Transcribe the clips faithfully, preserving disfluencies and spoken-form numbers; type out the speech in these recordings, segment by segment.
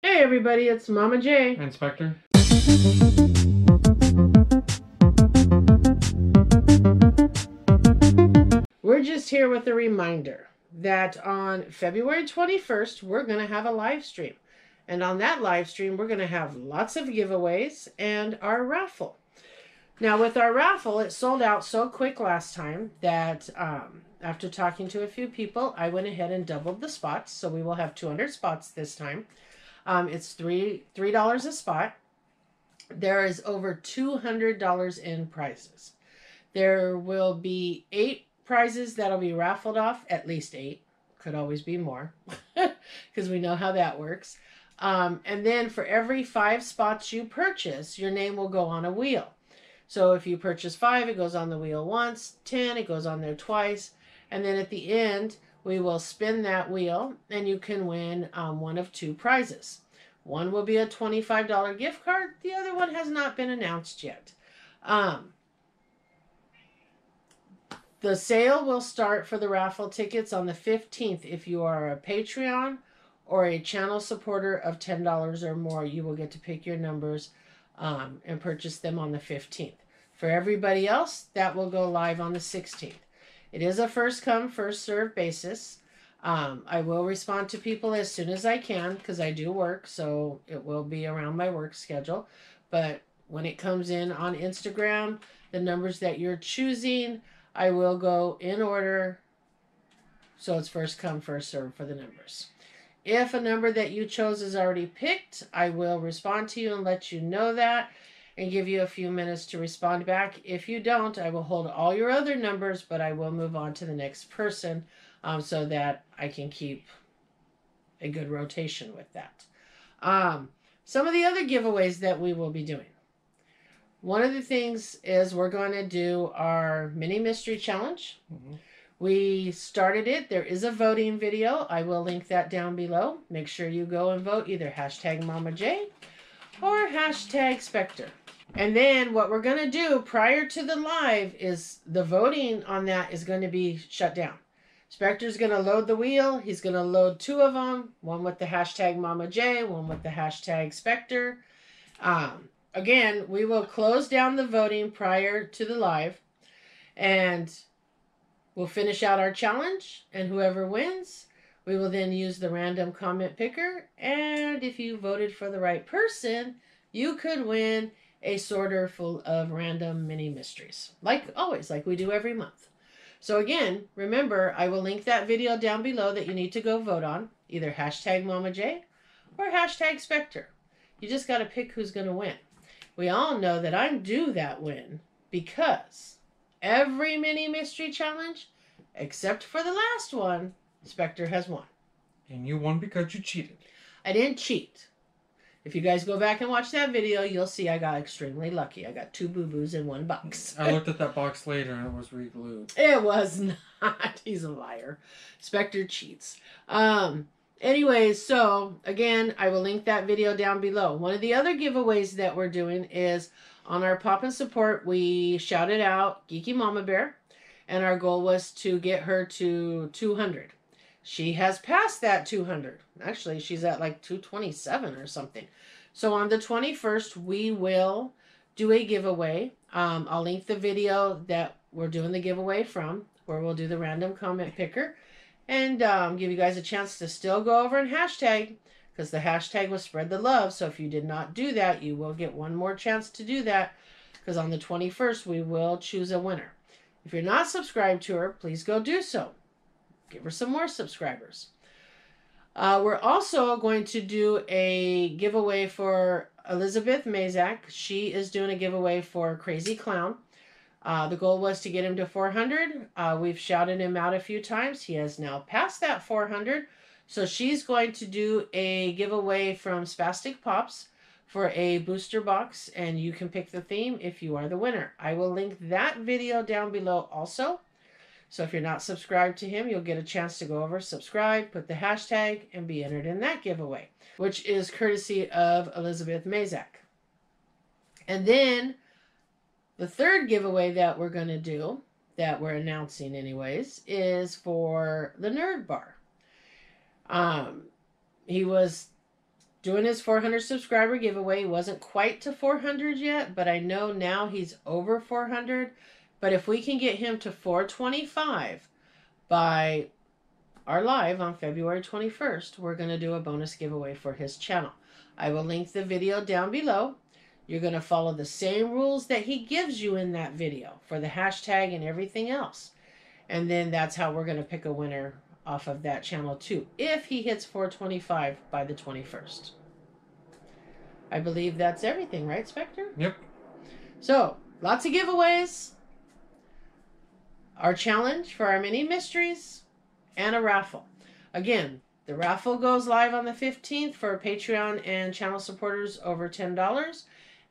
Hey everybody, it's Mama J. And Spectre. We're just here with a reminder that on February twenty-first, we're going to have a live stream. And on that live stream, we're going to have lots of giveaways and our raffle. Now with our raffle, it sold out so quick last time that um, after talking to a few people, I went ahead and doubled the spots. So we will have two hundred spots this time. Um, it's three three dollars a spot. There is over two hundred dollars in prizes. There will be eight prizes that'll be raffled off. At least eight. Could always be more, because we know how that works. Um, and then for every five spots you purchase, your name will go on a wheel. So if you purchase five, it goes on the wheel once. Ten, it goes on there twice. And then at the end, we will spin that wheel and you can win um, one of two prizes. One will be a twenty-five dollar gift card. The other one has not been announced yet. Um, the sale will start for the raffle tickets on the fifteenth. If you are a Patreon or a channel supporter of ten dollars or more, you will get to pick your numbers um, and purchase them on the fifteenth. For everybody else, that will go live on the sixteenth. It is a first come, first serve basis. Um, I will respond to people as soon as I can because I do work, so it will be around my work schedule. But when it comes in on Instagram, the numbers that you're choosing, I will go in order. So it's first come, first serve for the numbers. If a number that you chose is already picked, I will respond to you and let you know that, and give you a few minutes to respond back. If you don't, I will hold all your other numbers, but I will move on to the next person um, so that I can keep a good rotation with that. Um, some of the other giveaways that we will be doing. One of the things is we're going to do our mini mystery challenge. Mm-hmm. We started it. There is a voting video. I will link that down below. Make sure you go and vote either hashtag Mama J or hashtag Spectre. And then what we're going to do prior to the live is the voting on that is going to be shut down. Spectre's going to load the wheel. He's going to load two of them. One with the hashtag Mama J, one with the hashtag Spectre. Um, again, we will close down the voting prior to the live. And we'll finish out our challenge. And whoever wins, we will then use the random comment picker. And if you voted for the right person, you could win a sorter full of random mini mysteries, like always, like we do every month. So again, remember, I will link that video down below that you need to go vote on, either hashtag Mama J or hashtag Spectre. You just got to pick who's going to win. We all know that I'm due that win because every mini mystery challenge, except for the last one, Spectre has won. And you won because you cheated. I didn't cheat. If you guys go back and watch that video, you'll see I got extremely lucky. I got two boo-boos in one box. I looked at that box later and it was re-glued. It was not. He's a liar. Spectre cheats. Um, anyways, so again, I will link that video down below. One of the other giveaways that we're doing is on our Pop and Support, we shouted out Geeky Mama Bear. And our goal was to get her to two hundred. She has passed that two hundred. Actually, she's at like two twenty-seven or something. So on the twenty-first, we will do a giveaway. Um, I'll link the video that we're doing the giveaway from, where we'll do the random comment picker. And um, give you guys a chance to still go over and hashtag, because the hashtag was spread the love. So if you did not do that, you will get one more chance to do that, because on the twenty-first, we will choose a winner. If you're not subscribed to her, please go do so. Give her some more subscribers. Uh, we're also going to do a giveaway for Elizabeth Mayzak. She is doing a giveaway for Crazy Clown. Uh, the goal was to get him to four hundred. Uh, we've shouted him out a few times. He has now passed that four hundred. So she's going to do a giveaway from Spastic Pops for a booster box. And you can pick the theme if you are the winner. I will link that video down below also. So if you're not subscribed to him, you'll get a chance to go over, subscribe, put the hashtag, and be entered in that giveaway, which is courtesy of Elizabeth Mayzak. And then the third giveaway that we're going to do, that we're announcing anyways, is for the Nerd Bar. Um, he was doing his four hundred subscriber giveaway. He wasn't quite to four hundred yet, but I know now he's over four hundred. But if we can get him to four twenty-five by our live on February twenty-first, we're going to do a bonus giveaway for his channel. I will link the video down below. You're going to follow the same rules that he gives you in that video for the hashtag and everything else. And then that's how we're going to pick a winner off of that channel too, if he hits four twenty-five by the twenty-first. I believe that's everything, right, Spectre? Yep. So, lots of giveaways, our challenge for our mini mysteries, and a raffle. Again, the raffle goes live on the fifteenth for Patreon and channel supporters over ten dollars.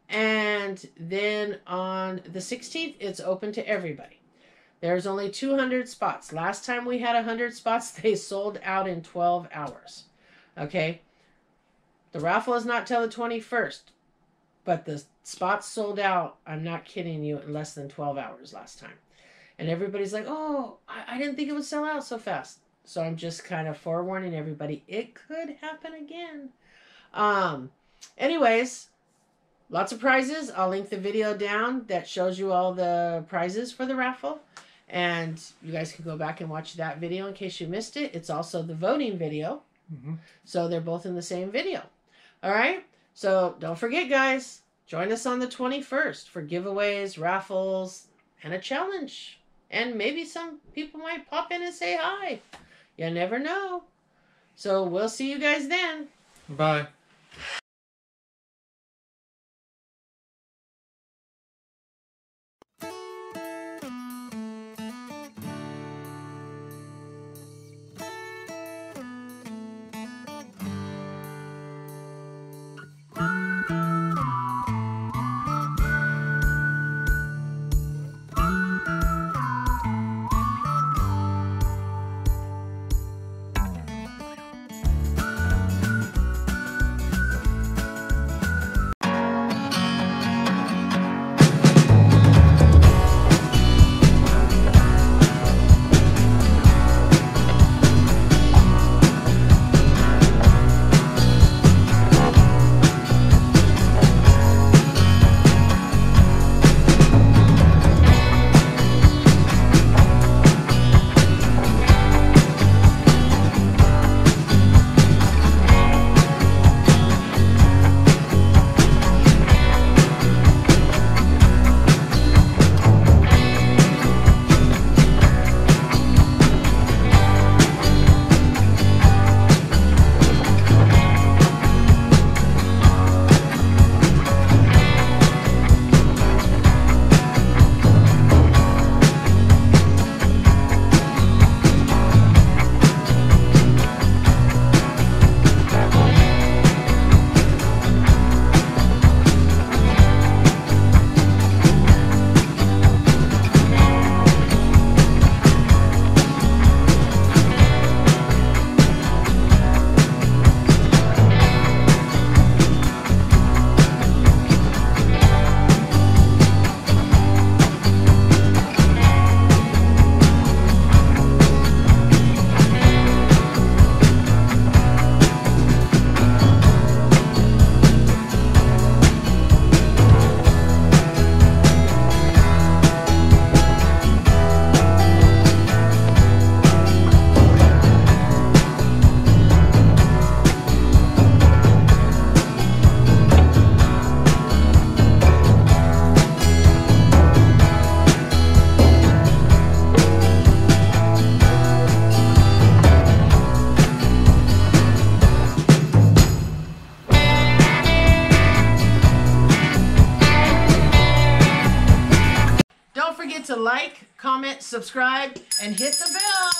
And then on the sixteenth, it's open to everybody. There's only two hundred spots. Last time we had one hundred spots, they sold out in twelve hours. Okay? The raffle is not till the twenty-first, but the spots sold out, I'm not kidding you, in less than twelve hours last time. And everybody's like, oh, I, I didn't think it would sell out so fast. So I'm just kind of forewarning everybody, it could happen again. Um, anyways, lots of prizes. I'll link the video down that shows you all the prizes for the raffle. And you guys can go back and watch that video in case you missed it. It's also the voting video. Mm-hmm. So they're both in the same video. All right. So don't forget, guys, join us on the twenty-first for giveaways, raffles, and a challenge. And maybe some people might pop in and say hi. You never know. So we'll see you guys then. Bye. Like, comment, subscribe, and hit the bell.